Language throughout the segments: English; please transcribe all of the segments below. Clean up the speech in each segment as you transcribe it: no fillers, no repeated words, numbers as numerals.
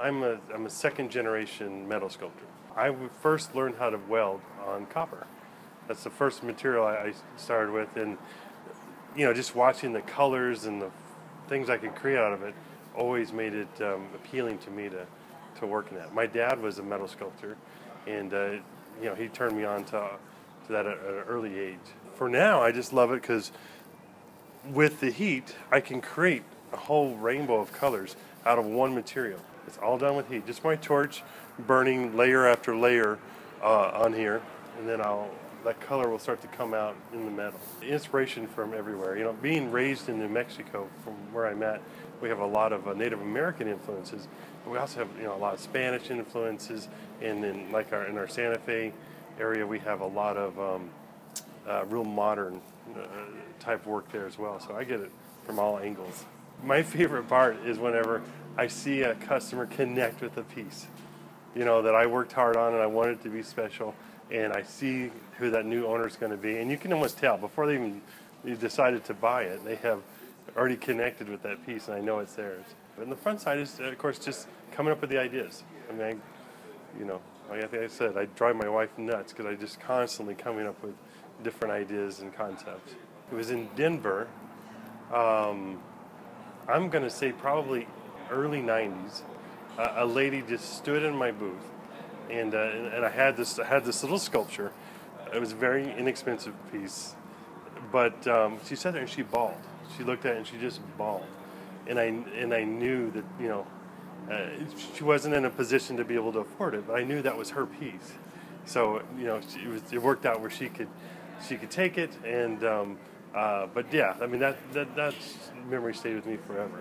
I'm a second generation metal sculptor. I first learned how to weld on copper. That's the first material I started with, and you know, just watching the colors and the things I could create out of it always made it appealing to me to work in that. My dad was a metal sculptor, and you know, he turned me on to that at an early age. For now, I just love it because with the heat, I can create a whole rainbow of colors out of one material. It's all done with heat. Just my torch burning layer after layer on here, and then that color will start to come out in the metal. Inspiration from everywhere. You know, being raised in New Mexico, from where I'm at, we have a lot of Native American influences, but we also have, you know, a lot of Spanish influences, and then like in our Santa Fe area, we have a lot of real modern type work there as well. So I get it from all angles. My favorite part is whenever I see a customer connect with a piece, you know, that I worked hard on and I wanted it to be special, and I see who that new owner is going to be, and you can almost tell before they even decided to buy it, they have already connected with that piece, and I know it's theirs. And the fun side is, of course, just coming up with the ideas. I mean, you know, like I said, I drive my wife nuts because I just constantly coming up with different ideas and concepts. It was in Denver. I'm going to say probably early 90s, a lady just stood in my booth, and I had this little sculpture. It was a very inexpensive piece, but she sat there and she bawled. She looked at it and she just bawled, and I knew that, you know, she wasn't in a position to be able to afford it, but I knew that was her piece. So, you know, it worked out where she could take it, and but yeah, I mean, that memory stayed with me forever.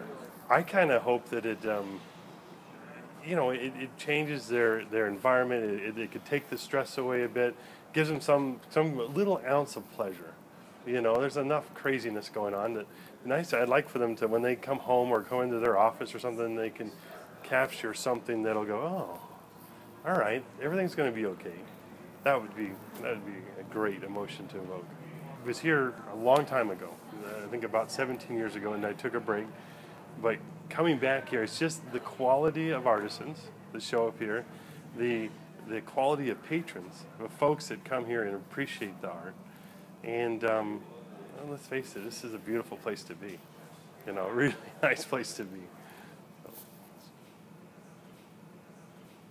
I kind of hope that it, you know, it changes their environment. It could take the stress away a bit, gives them some little ounce of pleasure. You know, there's enough craziness going on that I'd like for them to, when they come home or go into their office or something, they can capture something that'll go, oh, all right, everything's going to be okay. That would be a great emotion to evoke. I was here a long time ago, I think about 17 years ago, and I took a break. But coming back here, it's just the quality of artisans that show up here, the quality of patrons, the folks that come here and appreciate the art. And well, let's face it, this is a beautiful place to be. You know, a really nice place to be.